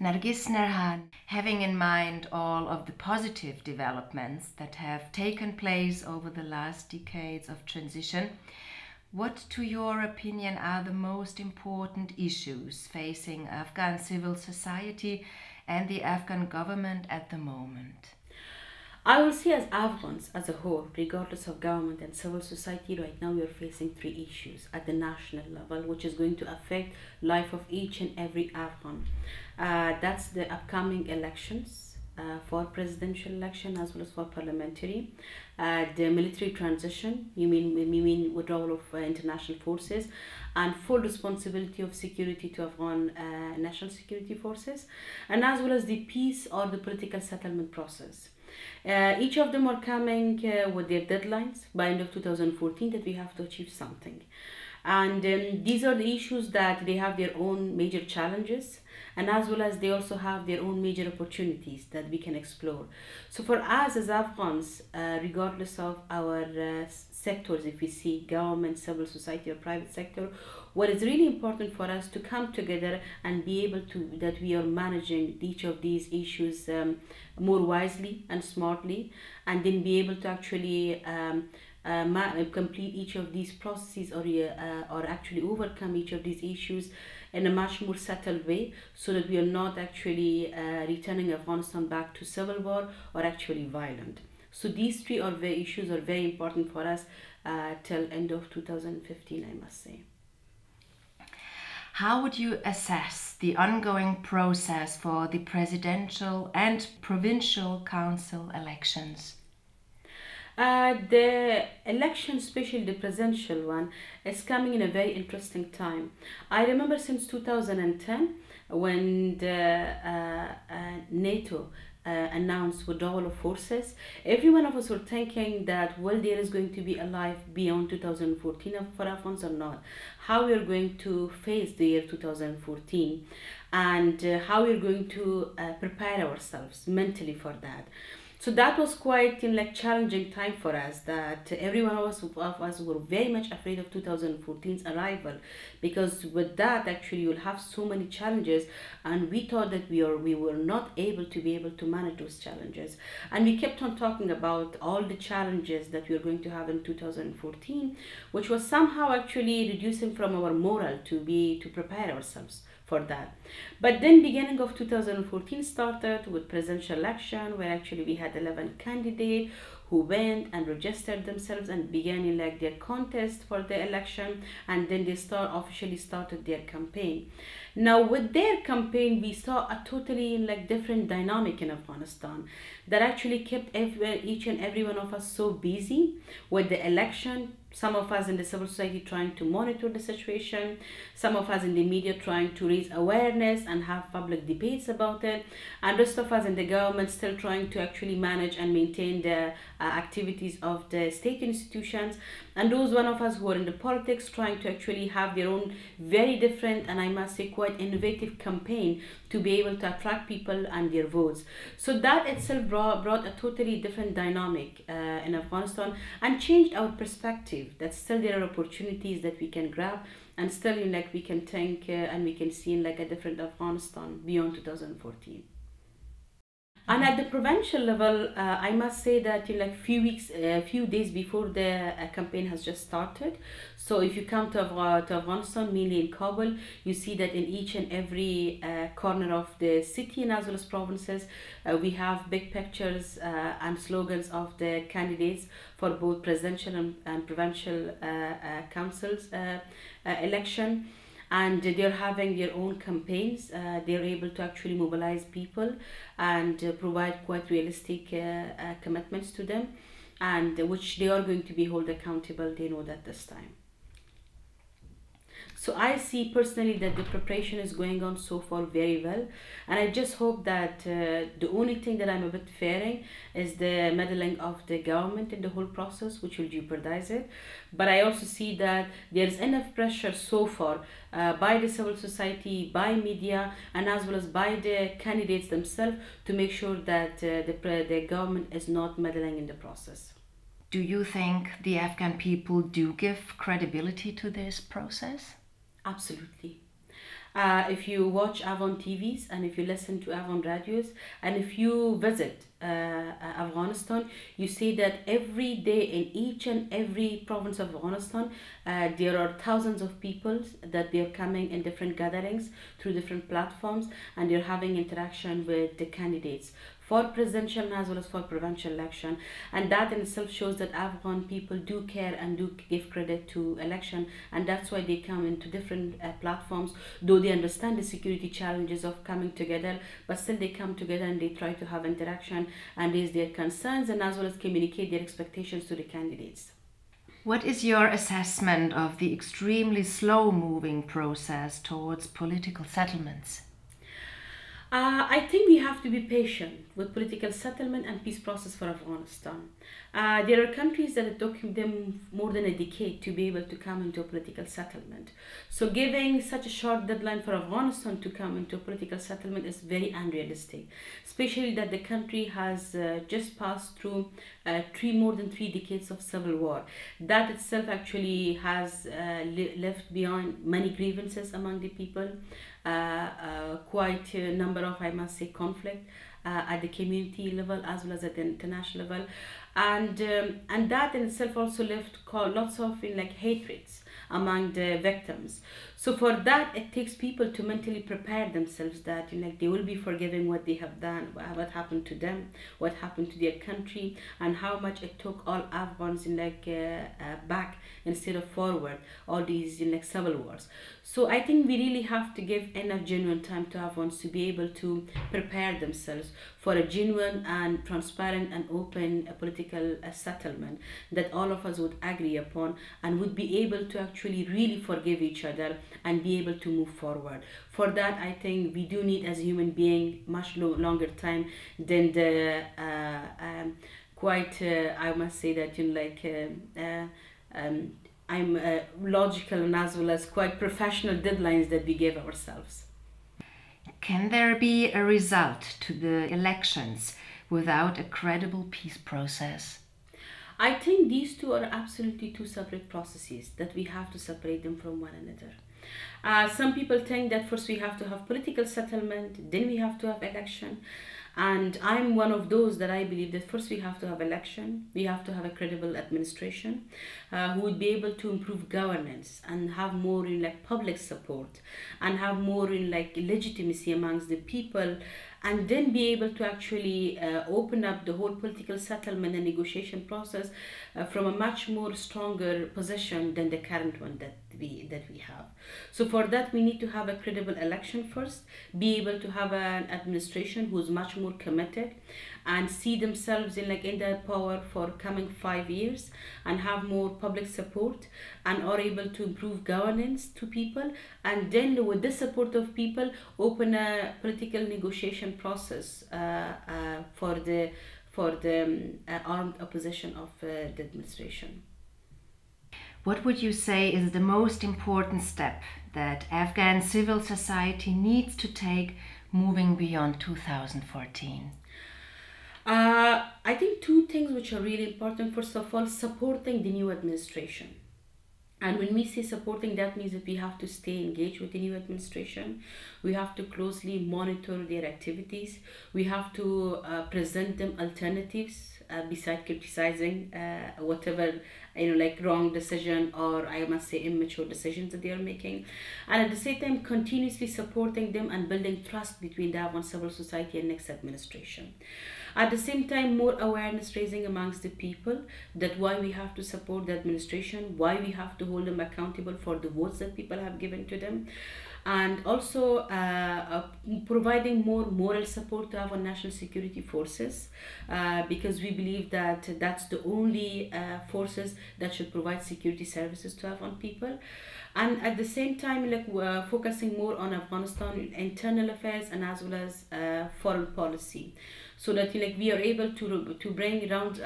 Nargis Narhan, having in mind all of the positive developments that have taken place over the last decades of transition, what, to your opinion, are the most important issues facing Afghan civil society and the Afghan government at the moment? I will see, as Afghans as a whole, regardless of government and civil society, right now we are facing three issues at the national level, which is going to affect life of each and every Afghan. That's the upcoming elections, for presidential election as well as for parliamentary, the military transition, you mean withdrawal of international forces, and full responsibility of security to Afghan national security forces, and as well as the peace or the political settlement process. Each of them are coming with their deadlines by end of 2014 that we have to achieve something, and these are the issues that they have their own major challenges, and as well as they also have their own major opportunities that we can explore. So for us as Afghans, regardless of our sectors, if we see government, civil society or private sector, what is really important for us to come together and be able to, that we are managing each of these issues more wisely and smartly, and then be able to actually complete each of these processes, or actually overcome each of these issues in a much more subtle way, so that we are not actually returning Afghanistan back to civil war or actually violent. So these three issues are very important for us till end of 2015, I must say. How would you assess the ongoing process for the presidential and provincial council elections? The election, especially the presidential one, is coming in a very interesting time. I remember since 2010 when the NATO announced withdrawal of forces, every one of us were thinking that, well, there is going to be a life beyond 2014 for Afghans or not, how we are going to face the year 2014, and how we are going to prepare ourselves mentally for that. So that was quite challenging time for us, that every one of us were very much afraid of 2014's arrival, because with that actually you'll have so many challenges, and we thought that we were not able to manage those challenges, and we kept on talking about all the challenges that we were going to have in 2014, which was somehow actually reducing from our morale to prepare ourselves for that. But then beginning of 2014 started with presidential election, where actually we had 11 candidates who went and registered themselves and began their contest for the election, and then they officially started their campaign. Now with their campaign, we saw a totally different dynamic in Afghanistan that actually kept each and every one of us so busy with the election. Some of us in the civil society trying to monitor the situation, some of us in the media trying to raise awareness and have public debates about it, and rest of us in the government still trying to actually manage and maintain the activities of the state institutions, and those one of us who are in the politics trying to actually have their own very different, and I must say quite innovative campaign to be able to attract people and their votes. So that itself brought a totally different dynamic in Afghanistan and changed our perspective, that still there are opportunities that we can grab, and still we can think and we can see a different Afghanistan beyond 2014. And at the provincial level, I must say that few days before the campaign has just started. So if you come to Afghanistan, mainly in Kabul, you see that in each and every corner of the city and as well as provinces, we have big pictures and slogans of the candidates for both presidential and provincial councils election. And they're having their own campaigns. They're able to actually mobilize people and provide quite realistic commitments to them, and which they are going to be held accountable, they know that this time. So I see personally that the preparation is going on so far very well, and I just hope that the only thing that I'm a bit fearing is the meddling of the government in the whole process, which will jeopardize it. But I also see that there's enough pressure so far by the civil society, by media, and as well as by the candidates themselves to make sure that the government is not meddling in the process. Do you think the Afghan people do give credibility to this process? Absolutely. if you watch Avon TVs, and if you listen to Avon radios, and if you visit Afghanistan, you see that every day in each and every province of Afghanistan, there are thousands of people that they're coming in different gatherings through different platforms, and they're having interaction with the candidates for presidential as well as for provincial election. And that in itself shows that Afghan people do care and do give credit to election, and that's why they come into different platforms, though they understand the security challenges of coming together, but still they come together and they try to have interaction and raise their concerns and as well as communicate their expectations to the candidates. What is your assessment of the extremely slow-moving process towards political settlements? I think we have to be patient with political settlement and peace process for Afghanistan. There are countries that it took them more than a decade to be able to come into a political settlement. So giving such a short deadline for Afghanistan to come into a political settlement is very unrealistic, especially that the country has just passed through more than three decades of civil war. That itself actually has left behind many grievances among the people. Quite a number of, I must say, conflict at the community level as well as at the international level, and that in itself also left lots of hatreds among the victims. So for that, it takes people to mentally prepare themselves that they will be forgiving what they have done, what happened to them, what happened to their country, and how much it took all Afghans back instead of forward all these civil wars. So I think we really have to give enough genuine time to Afghans to be able to prepare themselves for a genuine and transparent and open political settlement that all of us would agree upon and would be able to actually really forgive each other and be able to move forward. For that, I think we do need as a human being much longer time than the I must say that logical and as well as quite professional deadlines that we gave ourselves. Can there be a result to the elections without a credible peace process? I think these two are absolutely two separate processes that we have to separate them from one another. Some people think that first we have to have political settlement, then we have to have election. And I'm one of those that I believe that first we have to have election, we have to have a credible administration who would be able to improve governance and have more in public support and have more in legitimacy amongst the people, and then be able to actually open up the whole political settlement and negotiation process from a much more stronger position than the current one that we have. So for that, we need to have a credible election first, be able to have an administration who's much more committed and see themselves in the power for coming 5 years and have more public support and are able to improve governance to people, and then with the support of people open a political negotiation process for the armed opposition of the administration. What would you say is the most important step that Afghan civil society needs to take moving beyond 2014? I think two things which are really important. First of all, supporting the new administration. And when we say supporting, that means that we have to stay engaged with the new administration. We have to closely monitor their activities. We have to present them alternatives besides criticizing whatever wrong decision or I must say immature decisions that they are making. And at the same time, continuously supporting them and building trust between the Afghan civil society and next administration. At the same time, more awareness raising amongst the people that why we have to support the administration, why we have to hold them accountable for the votes that people have given to them, and also providing more moral support to our national security forces because we believe that that's the only forces that should provide security services to Afghan people. And at the same time, we're focusing more on Afghanistan internal affairs and as well as foreign policy, so that we are able to bring around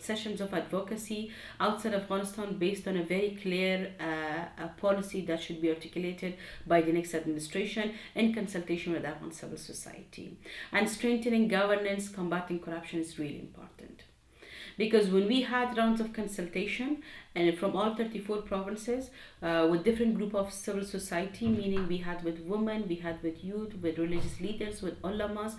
sessions of advocacy outside Afghanistan based on a very clear policy that should be articulated by the next administration in consultation with Afghan civil society. And strengthening governance, combating corruption is really important. because when we had rounds of consultation and from all 34 provinces with different group of civil society, meaning we had with women, we had with youth, with religious leaders, with ulamas,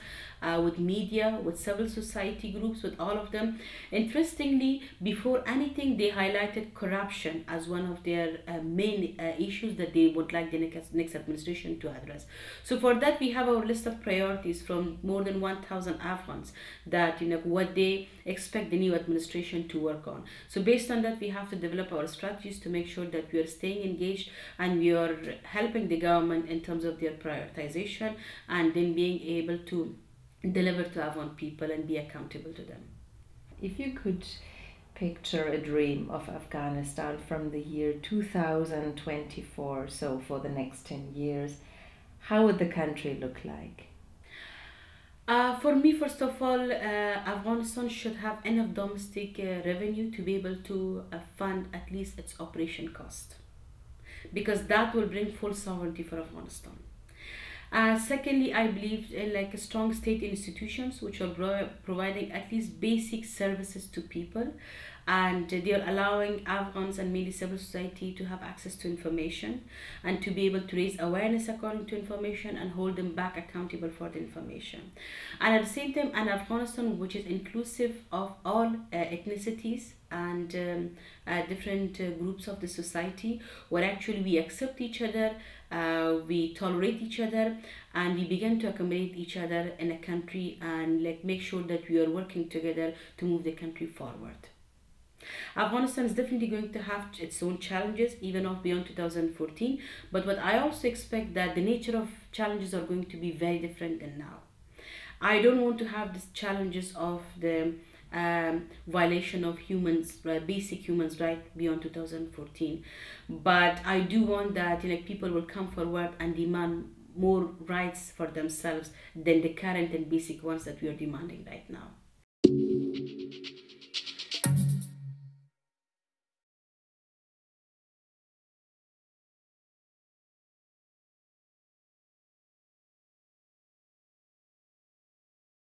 with media, with civil society groups, with all of them. Interestingly, before anything, they highlighted corruption as one of their main issues that they would like the next administration to address. So for that, we have our list of priorities from more than 1,000 Afghans that, you know, what they expect the new administration to work on. So based on that, we have to develop our strategies to make sure that we are staying engaged and we are helping the government in terms of their prioritization and then being able to deliver to Avon people and be accountable to them. If you could picture a dream of Afghanistan from the year 2024, so for the next 10 years, how would the country look like? For me, first of all, Afghanistan should have enough domestic revenue to be able to fund at least its operation cost, because that will bring full sovereignty for Afghanistan. Secondly, I believe in like strong state institutions which are providing at least basic services to people, and they are allowing Afghans and mainly civil society to have access to information and to be able to raise awareness according to information and hold them back accountable for the information. And at the same time, an Afghanistan which is inclusive of all ethnicities and different groups of the society, where actually we accept each other, we tolerate each other, and we begin to accommodate each other in a country and like make sure that we are working together to move the country forward. Afghanistan is definitely going to have its own challenges even off beyond 2014, but what I also expect that the nature of challenges are going to be very different than now. I don't want to have the challenges of the violation of humans, basic human rights beyond 2014, but I do want that, you know, people will come forward and demand more rights for themselves than the current and basic ones that we are demanding right now.